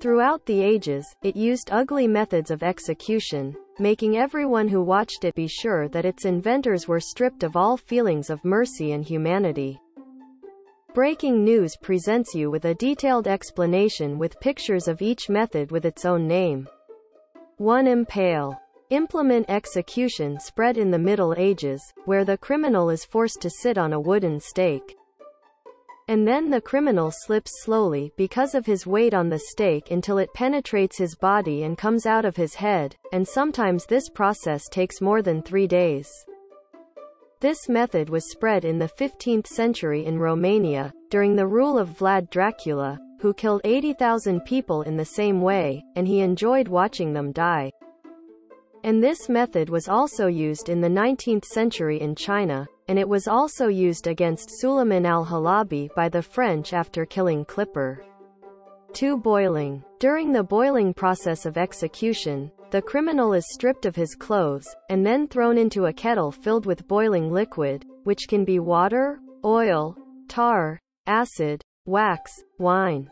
Throughout the ages, it used ugly methods of execution, making everyone who watched it be sure that its inventors were stripped of all feelings of mercy and humanity. Breaking News presents you with a detailed explanation with pictures of each method with its own name. 1. Impale. Implement execution spread in the Middle Ages, where the criminal is forced to sit on a wooden stake. And then the criminal slips slowly because of his weight on the stake until it penetrates his body and comes out of his head, and sometimes this process takes more than 3 days. This method was spread in the 15th century in Romania, during the rule of Vlad Dracula, who killed 80,000 people in the same way, and he enjoyed watching them die. And this method was also used in the 19th century in China, and it was also used against Suleiman al-Halabi by the French after killing Clipper. 2. Boiling. During the boiling process of execution, the criminal is stripped of his clothes, and then thrown into a kettle filled with boiling liquid, which can be water, oil, tar, acid, wax, wine,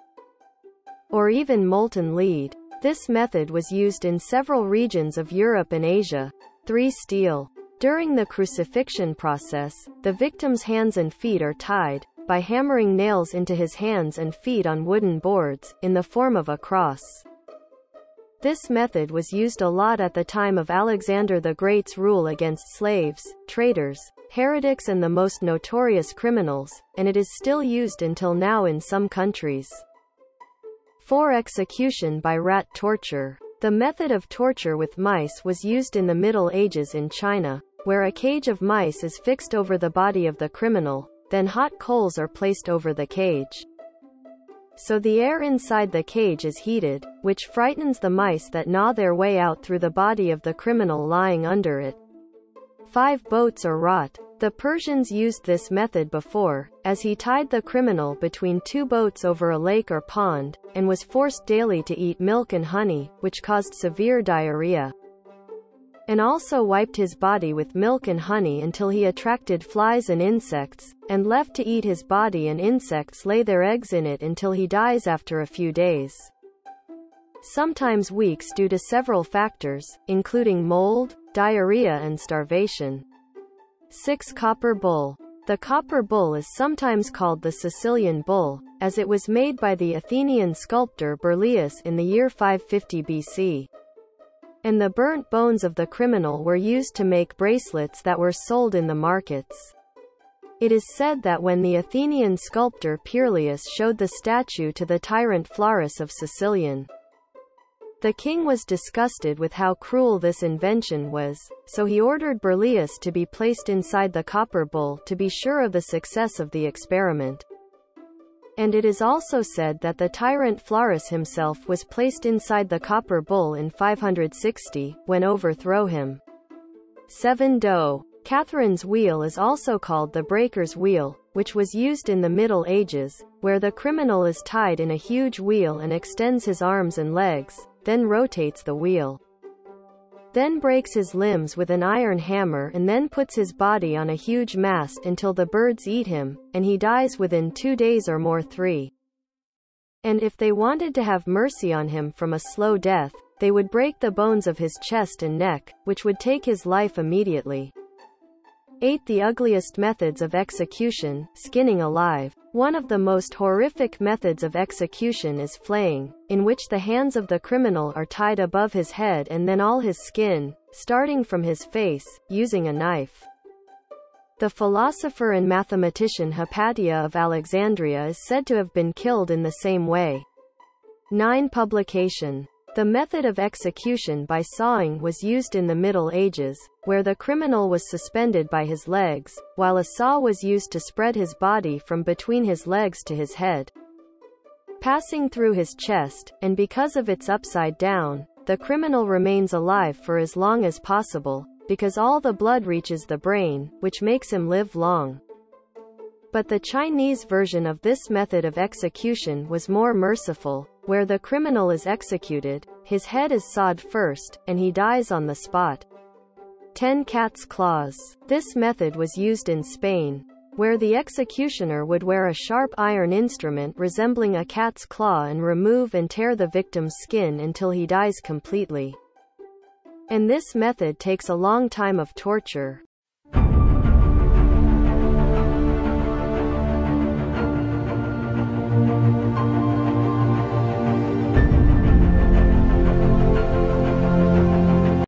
or even molten lead. This method was used in several regions of Europe and Asia. 3. Steel. During the crucifixion process, the victim's hands and feet are tied, by hammering nails into his hands and feet on wooden boards, in the form of a cross. This method was used a lot at the time of Alexander the Great's rule against slaves, traitors, heretics and the most notorious criminals, and it is still used until now in some countries. 4. Execution by rat torture. The method of torture with mice was used in the Middle Ages in China, where a cage of mice is fixed over the body of the criminal, then hot coals are placed over the cage. So the air inside the cage is heated, which frightens the mice that gnaw their way out through the body of the criminal lying under it. 5. Boats or rot. The Persians used this method before, as he tied the criminal between 2 boats over a lake or pond, and was forced daily to eat milk and honey, which caused severe diarrhea. And also wiped his body with milk and honey until he attracted flies and insects, and left to eat his body and insects lay their eggs in it until he dies after a few days. Sometimes weeks due to several factors, including mold, diarrhea and starvation. 6. Copper bull. The copper bull is sometimes called the Sicilian bull, as it was made by the Athenian sculptor Berleus in the year 550 BC. And the burnt bones of the criminal were used to make bracelets that were sold in the markets. It is said that when the Athenian sculptor Perilaus showed the statue to the tyrant Florus of Sicilian, the king was disgusted with how cruel this invention was, so he ordered Berleus to be placed inside the copper bowl to be sure of the success of the experiment. And it is also said that the tyrant Florus himself was placed inside the copper bowl in 560, when overthrow him. 7. Dough. Catherine's wheel is also called the breaker's wheel, which was used in the Middle Ages, where the criminal is tied in a huge wheel and extends his arms and legs, then rotates the wheel. Then breaks his limbs with an iron hammer and then puts his body on a huge mast until the birds eat him, and he dies within 2 days or more. 3. And if they wanted to have mercy on him from a slow death, they would break the bones of his chest and neck, which would take his life immediately. 8. The ugliest methods of execution, skinning alive. One of the most horrific methods of execution is flaying, in which the hands of the criminal are tied above his head and then all his skin, starting from his face, using a knife. The philosopher and mathematician Hypatia of Alexandria is said to have been killed in the same way. 9. Publication. The method of execution by sawing was used in the Middle Ages, where the criminal was suspended by his legs, while a saw was used to spread his body from between his legs to his head, passing through his chest, and because of its upside down, the criminal remains alive for as long as possible, because all the blood reaches the brain, which makes him live long. But the Chinese version of this method of execution was more merciful, where the criminal is executed, his head is sawed first, and he dies on the spot. 10. Cat's claws. This method was used in Spain, where the executioner would wear a sharp iron instrument resembling a cat's claw and remove and tear the victim's skin until he dies completely. And this method takes a long time of torture.